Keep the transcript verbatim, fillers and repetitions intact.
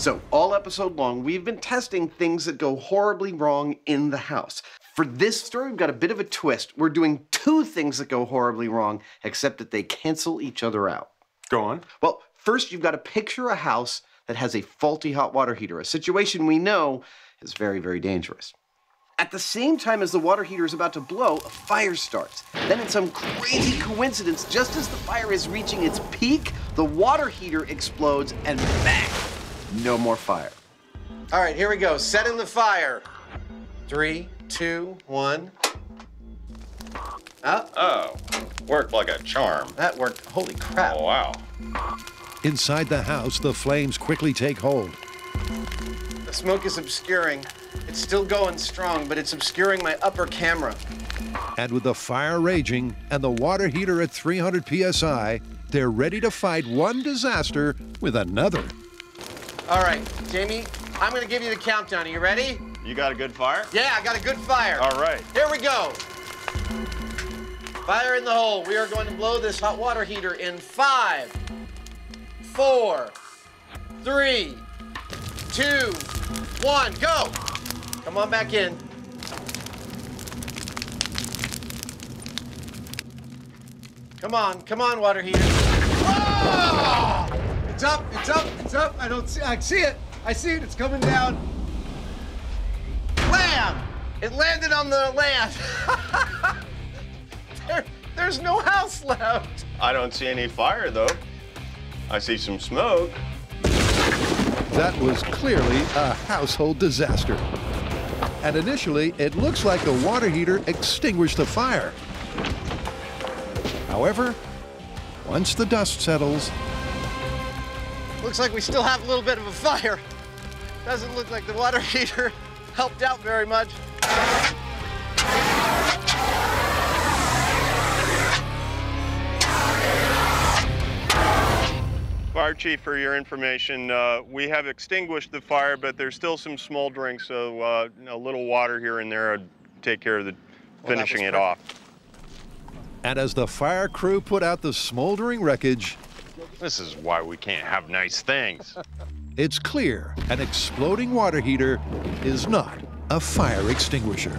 So, all episode long, we've been testing things that go horribly wrong in the house. For this story, we've got a bit of a twist. We're doing two things that go horribly wrong, except that they cancel each other out. Go on. Well, first, you've got to picture a house that has a faulty hot water heater, a situation we know is very, very dangerous. At the same time as the water heater is about to blow, a fire starts. Then in some crazy coincidence, just as the fire is reaching its peak, the water heater explodes and bang, no more fire. All right, here we go, setting the fire. Three, two, one. Uh-oh, worked like a charm. That worked, holy crap. Oh, wow. Inside the house, the flames quickly take hold. The smoke is obscuring. It's still going strong, but it's obscuring my upper camera. And with the fire raging and the water heater at three hundred P S I, they're ready to fight one disaster with another. All right, Jamie, I'm gonna give you the countdown. Are you ready? You got a good fire? Yeah, I got a good fire. All right. Here we go. Fire in the hole. We are going to blow this hot water heater in five, four, three, two, one, go. Come on back in. Come on, come on, water heater. Oh! It's up, it's up, it's up. I don't see, I see it. I see it, it's coming down. Blam! It landed on the land. there, there's no house left. I don't see any fire, though. I see some smoke. That was clearly a household disaster. And initially, it looks like the water heater extinguished the fire. However, once the dust settles... Looks like we still have a little bit of a fire. Doesn't look like the water heater helped out very much. Fire Chief, for your information, uh, we have extinguished the fire, but there's still some smoldering, so uh, a little water here and there would take care of the well, finishing it off. And as the fire crew put out the smoldering wreckage... This is why we can't have nice things. It's clear an exploding water heater is not a fire extinguisher.